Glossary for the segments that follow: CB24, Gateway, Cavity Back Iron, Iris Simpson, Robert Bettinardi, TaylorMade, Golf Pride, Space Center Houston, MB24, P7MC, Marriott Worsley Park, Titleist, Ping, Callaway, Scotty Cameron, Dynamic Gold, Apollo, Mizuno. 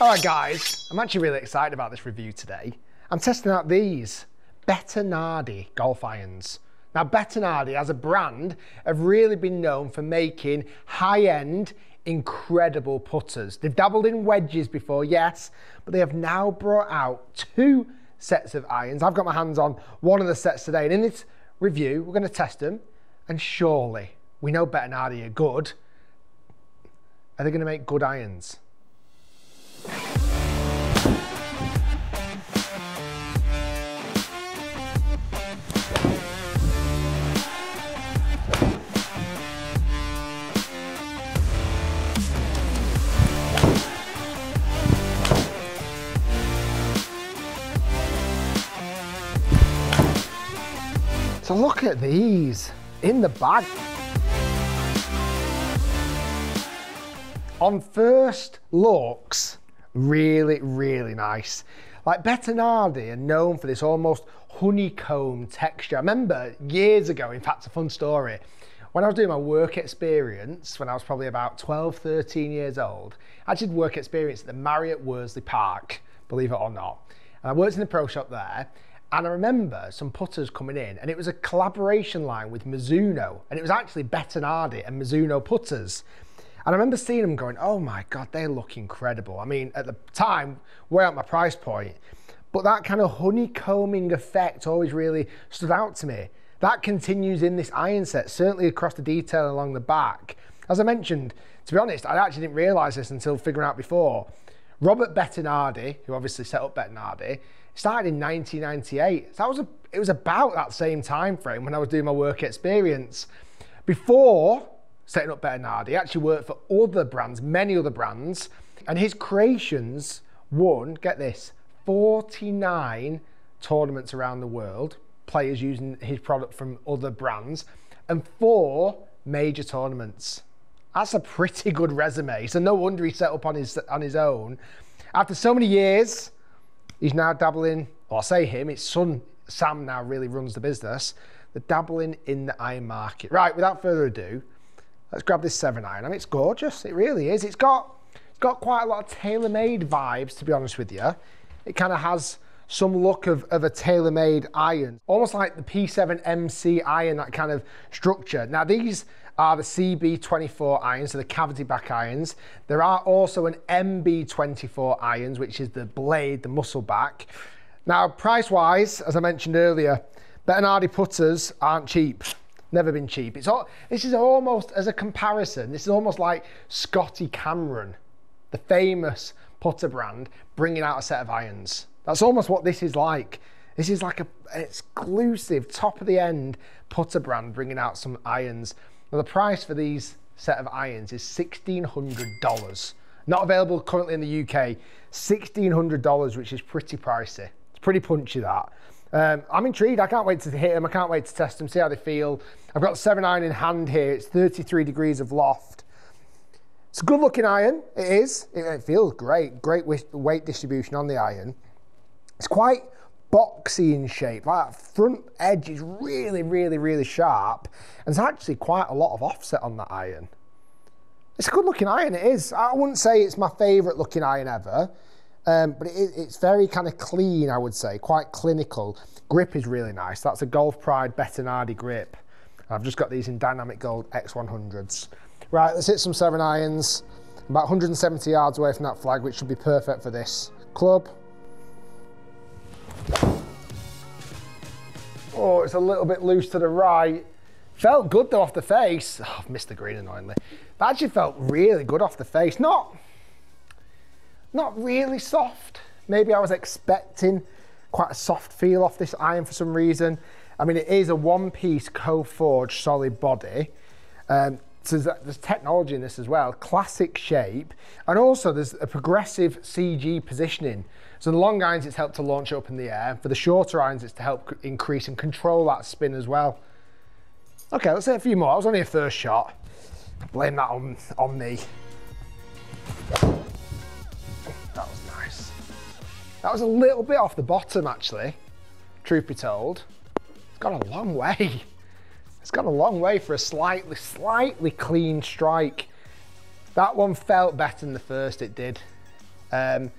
Alright guys, I'm actually really excited about this review today. I'm testing out these Bettinardi golf irons. Now Bettinardi as a brand have really been known for making high-end, incredible putters. They've dabbled in wedges before, yes, but they have now brought out two sets of irons. I've got my hands on one of the sets today, and in this review we're going to test them, and surely we know Bettinardi are good. Are they going to make good irons? So look at these in the bag. On first looks, really, really nice. Like Bettinardi are known for this almost honeycomb texture. I remember years ago, in fact, a fun story. When I was doing my work experience, when I was probably about 12, 13 years old, I did work experience at the Marriott Worsley Park, believe it or not. And I worked in the pro shop there. And I remember some putters coming in, and it was a collaboration line with Mizuno, and it was actually Bettinardi and Mizuno putters. And I remember seeing them going, oh my God, they look incredible. I mean, at the time, way out my price point, but that kind of honeycombing effect always really stood out to me. That continues in this iron set, certainly across the detail along the back. As I mentioned, to be honest, I actually didn't realize this until figuring out before. Robert Bettinardi, who obviously set up Bettinardi, started in 1998. So it was about that same time frame when I was doing my work experience. Before setting up Bettinardi, he actually worked for other brands, many other brands, and his creations won, get this, 49 tournaments around the world, players using his product from other brands, and 4 major tournaments. That's a pretty good resume, so no wonder he set up on his own. After so many years, he's now dabbling, or I say him, his son Sam now really runs the business, the dabbling in the iron market. Right, without further ado, let's grab this 7-iron. I mean, it's gorgeous, it really is. It's got quite a lot of TaylorMade vibes, to be honest with you. It kind of has some look of a TaylorMade iron, almost like the P7MC iron, that kind of structure. Now these are the CB24 irons, so the cavity back irons. There are also an MB24 irons, which is the blade, the muscle back. Now price-wise, as I mentioned earlier, Bettinardi putters aren't cheap. Never been cheap. This is almost, as a comparison, this is almost like Scotty Cameron, the famous putter brand, bringing out a set of irons. That's almost what this is like. This is like an exclusive, top-of-the-end putter brand bringing out some irons. Now, the price for these set of irons is $1,600. Not available currently in the UK. $1,600, which is pretty pricey. It's pretty punchy, that. I'm intrigued. I can't wait to hit them. I can't wait to test them, see how they feel. I've got the 7-iron in hand here. It's 33 degrees of loft. It's a good-looking iron. It is. It feels great. Great weight distribution on the iron. It's quite boxy in shape. Like, that front edge is really, really, really sharp. And there's actually quite a lot of offset on that iron. It's a good-looking iron, it is. I wouldn't say it's my favourite looking iron ever, but it's very kind of clean, I would say, quite clinical. Grip is really nice. That's a Golf Pride Bettinardi grip. I've just got these in Dynamic Gold X100s. Right, let's hit some 7-irons. About 170 yards away from that flag, which should be perfect for this club. Oh, it's a little bit loose to the right. Felt good though off the face. Oh, I've missed the green annoyingly. That actually felt really good off the face. Not really soft. Maybe I was expecting quite a soft feel off this iron for some reason. I mean, it is a one-piece co-forged solid body. So there's technology in this as well. Classic shape. And also there's a progressive CG positioning. So the long irons, it's helped to launch up in the air. For the shorter irons, it's to help increase and control that spin as well. Okay, let's hit a few more. That was only a first shot. Blame that on me. That was nice. That was a little bit off the bottom, actually. Truth be told, it's gone a long way. It's gone a long way for a slightly, slightly clean strike. That one felt better than the first, it did. They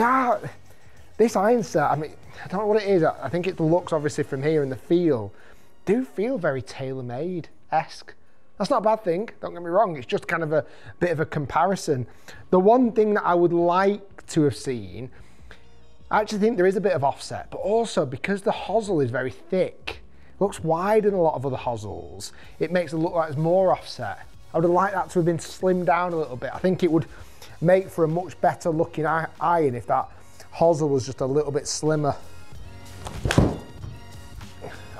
are, this iron set, I mean, I don't know what it is. I think it looks obviously from here, and the feel do feel very TaylorMade-esque. That's not a bad thing, don't get me wrong. It's just kind of a bit of a comparison. The one thing that I would like to have seen, I actually think there is a bit of offset, but also because the hosel is very thick, looks wide than a lot of other hosels, it makes it look like it's more offset. I would have liked that to have been slimmed down a little bit. I think it would make for a much better looking iron if that hosel was just a little bit slimmer. That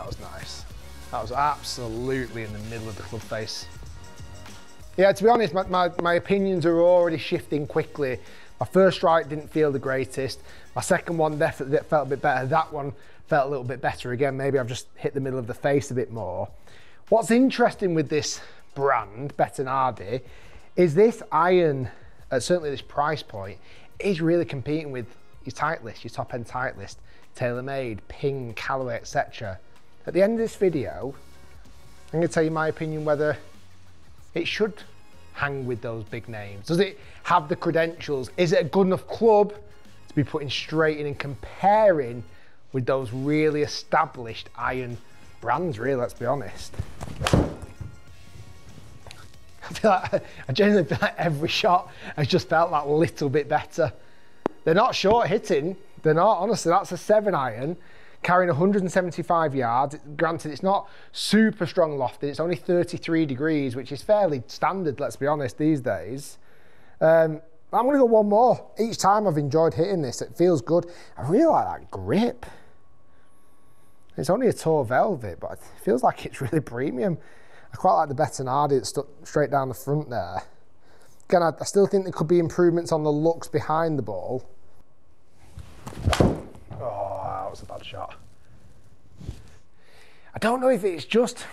was nice. That was absolutely in the middle of the club face. Yeah, to be honest, my opinions are already shifting quickly. My first strike didn't feel the greatest. My second one definitely felt a bit better. That one felt a little bit better again. Maybe I've just hit the middle of the face a bit more. What's interesting with this brand, Bettinardi, is this iron, certainly this price point, is really competing with your Titleist, your top-end Titleist, TaylorMade, Ping, Callaway, etc. At the end of this video, I'm going to tell you my opinion whether it should hang with those big names. Does it have the credentials? Is it a good enough club to be putting straight in and comparing with those really established iron brands, really, let's be honest. I genuinely feel like every shot has just felt that little bit better. They're not short hitting. They're not, honestly. That's a 7-iron carrying 175 yards. Granted, it's not super strong lofted. It's only 33 degrees, which is fairly standard, let's be honest, these days. I'm going to go one more. Each time I've enjoyed hitting this, it feels good. I really like that grip. It's only a tall velvet, but it feels like it's really premium. I quite like the Bettinardi that stuck straight down the front there. Again, I still think there could be improvements on the looks behind the ball. Oh, that was a bad shot. I don't know if it's just...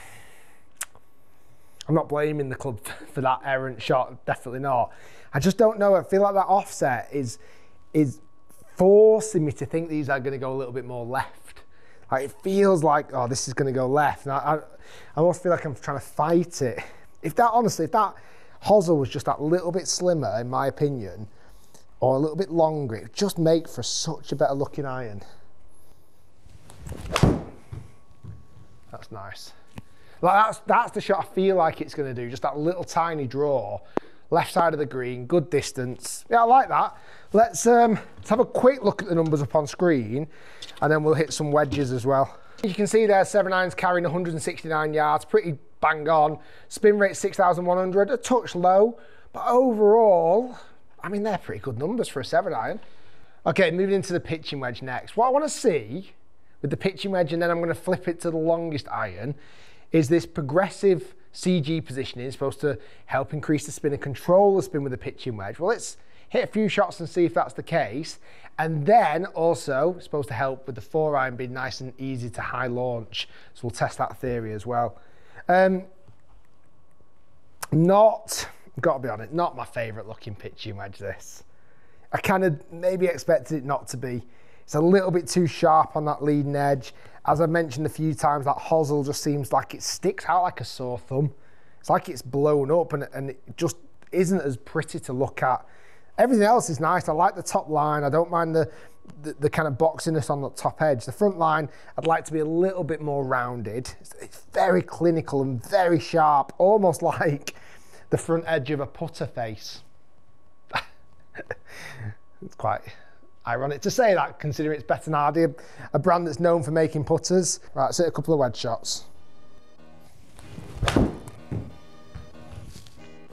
I'm not blaming the club for that errant shot, definitely not. I just don't know. I feel like that offset is forcing me to think these are going to go a little bit more left. Like, it feels like, oh, this is going to go left. And I almost feel like I'm trying to fight it. If that, honestly, if that hosel was just that little bit slimmer, in my opinion, or a little bit longer, it would just make for such a better looking iron. That's nice. Like that's the shot I feel like it's going to do, just that little tiny draw. Left side of the green, good distance. Yeah, I like that. Let's have a quick look at the numbers up on screen, and then we'll hit some wedges as well. You can see there, 7-iron's carrying 169 yards, pretty bang on. Spin rate 6,100, a touch low, but overall, I mean, they're pretty good numbers for a 7-iron. Okay, moving into the pitching wedge next. What I want to see with the pitching wedge, and then I'm going to flip it to the longest iron, is this progressive CG positioning. Is supposed to help increase the spin and control the spin with a pitching wedge. Well, let's hit a few shots and see if that's the case. And then also supposed to help with the 4-iron being nice and easy to high launch. So we'll test that theory as well. Gotta be honest, not my favorite looking pitching wedge, this. I kind of maybe expected it not to be. It's a little bit too sharp on that leading edge. As I've mentioned a few times, that hosel just seems like it sticks out like a sore thumb. It's like it's blown up, and it just isn't as pretty to look at. Everything else is nice. I like the top line. I don't mind the kind of boxiness on the top edge. The front line, I'd like to be a little bit more rounded. It's very clinical and very sharp, almost like the front edge of a putter face. It's quite... ironic to say that, considering it's Bettinardi, a brand that's known for making putters. Right, let's hit a couple of wedge shots.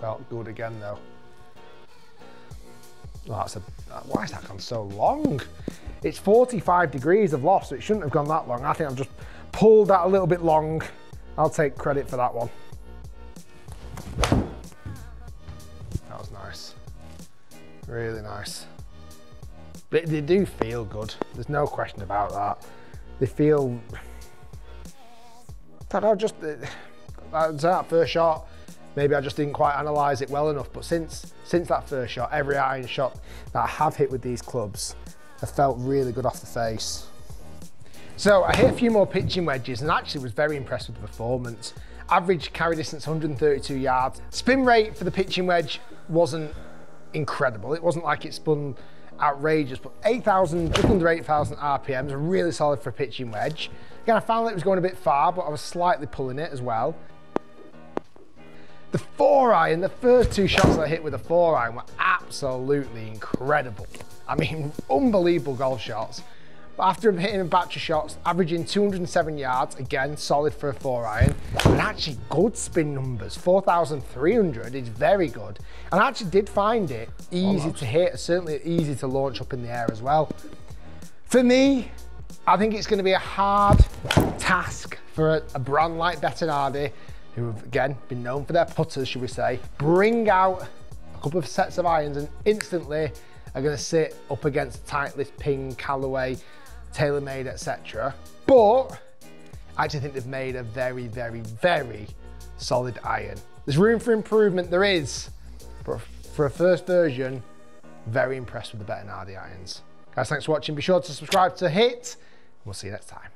Felt good again, though. Oh, why has that gone so long? It's 45 degrees of loft, so it shouldn't have gone that long. I think I've just pulled that a little bit long. I'll take credit for that one. That was nice. Really nice. But they do feel good. There's no question about that. They feel, I don't know, just that first shot, maybe I just didn't quite analyse it well enough. But since that first shot, every iron shot that I have hit with these clubs, I felt really good off the face. So I hit a few more pitching wedges and actually was very impressed with the performance. Average carry distance 132 yards. Spin rate for the pitching wedge wasn't incredible. It wasn't like it spun outrageous, but 8,000, just under 8,000 RPMs, really solid for a pitching wedge. Again, I found that it was going a bit far, but I was slightly pulling it as well. The four iron, the first two shots I hit with the four iron were absolutely incredible. I mean, unbelievable golf shots. But after hitting a batch of shots, averaging 207 yards, again, solid for a four iron, and actually good spin numbers. 4,300 is very good. And I actually did find it easy to hit, certainly easy to launch up in the air as well. For me, I think it's going to be a hard task for a brand like Bettinardi, who have, again, been known for their putters, should we say, bring out a couple of sets of irons and instantly are going to sit up against Titleist, Ping, Callaway, TaylorMade, etc. But I actually think they've made a very, very, very solid iron. There's room for improvement, there is, but for a first version, very impressed with the Bettinardi irons. Guys, thanks for watching. Be sure to subscribe to hit. We'll see you next time.